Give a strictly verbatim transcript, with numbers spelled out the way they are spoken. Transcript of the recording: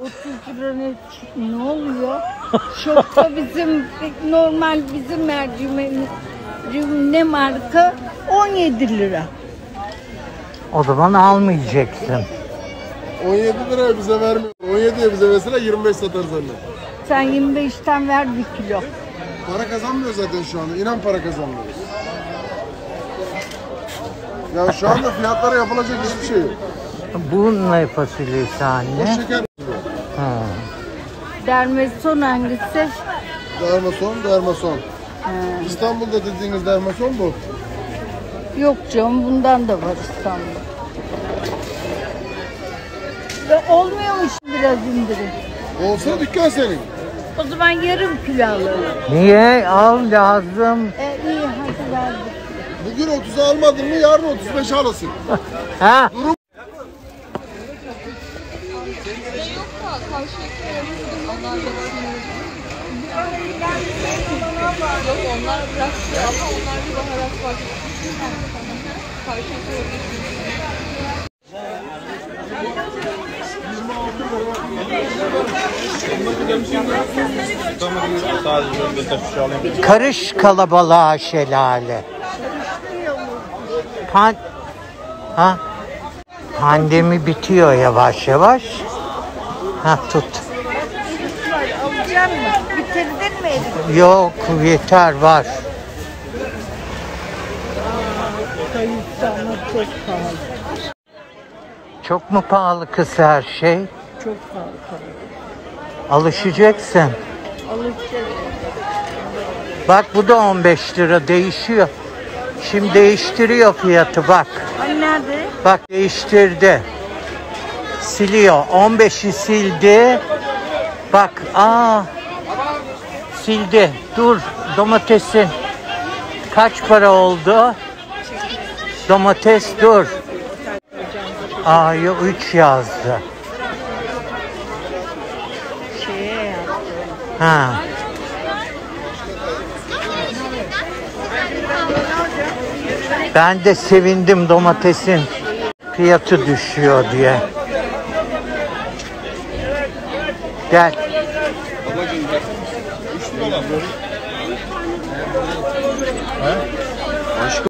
otuz lira ne, ne oluyor? Şokta bizim normal bizim mercimeğimiz ne marka on yedi lira. O zaman almayacaksın. on yedi lira bize vermiyor. on yediye bize mesela yirmi beş satar zannediyor. Sen yirmi beşten ver bir kilo. Para kazanmıyor zaten şu anda. İnan para kazanmıyoruz. Ya şu anda fiyatlara yapılacak hiçbir şey yok. Bu ne fasulyesi anne? Bu şeker. Ha. Dermason hangisi? Dermason, dermason. Ha. İstanbul'da dediğiniz dermason bu. Yok canım, bundan da var İstanbul'da. Olmuyormuş, biraz indirin. Olsa dükkan senin. O zaman yarım kilo alalım. Niye? Al lazım. E, iyi hadi verdim. Bugün otuza almadın mı yarın otuz beşe alasın. Ha? Durum. Onlar biraz şey ama onlar bir baharat var. Karış kalabalığa şelale. Pan ha? Pandemi bitiyor yavaş yavaş. Ha tut. Yok, yeter var. Çok mu pahalı kız her şey? Çok pahalı. Alışacaksın. Alışacaksın. Bak bu da on beş lira değişiyor. Şimdi değiştiriyor fiyatı bak. Ay nerede? Bak değiştirdi. Siliyor. on beşi sildi. Bak aa. Sildi. Dur domatesin. Kaç para oldu? Domates dur. A'ya üç yazdı. Ha. Ben de sevindim domatesin fiyatı düşüyor diye. Gel. üç dolar.